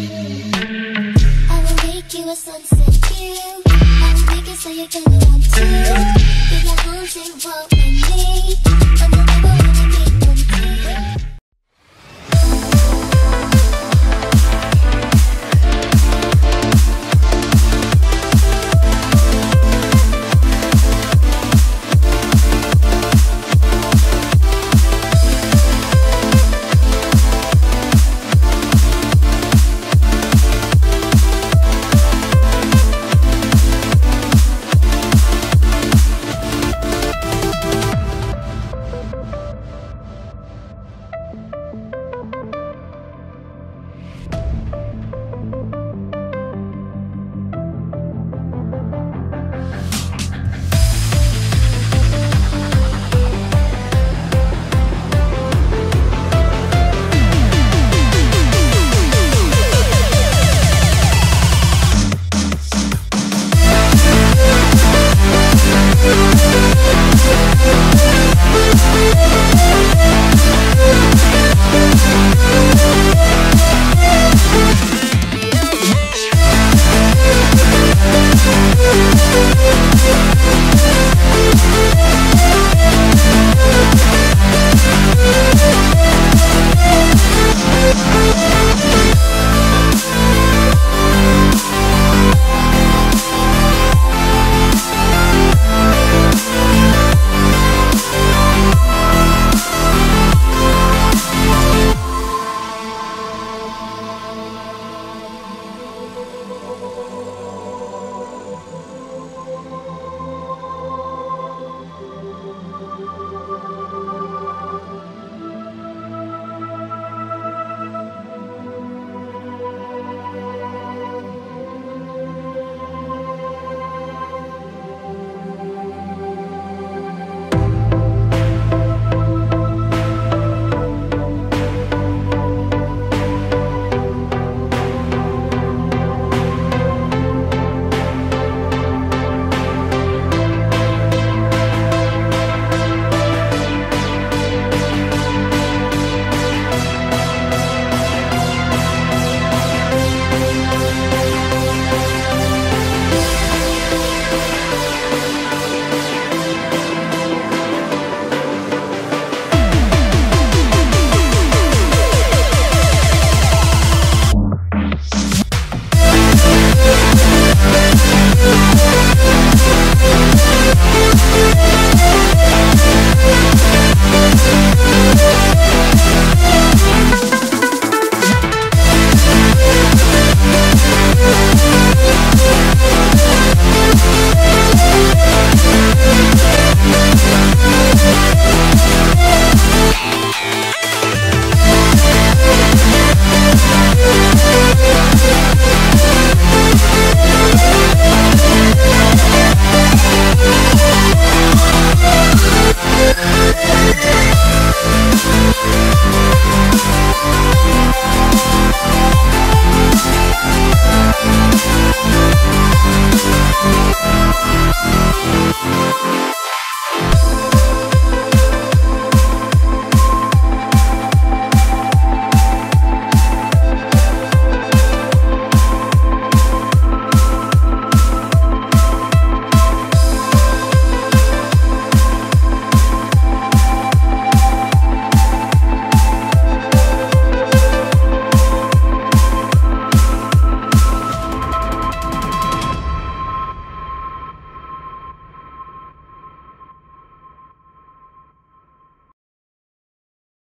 I will make you a sunset view. I will make it so you're gonna want to. Be your haunting world with me.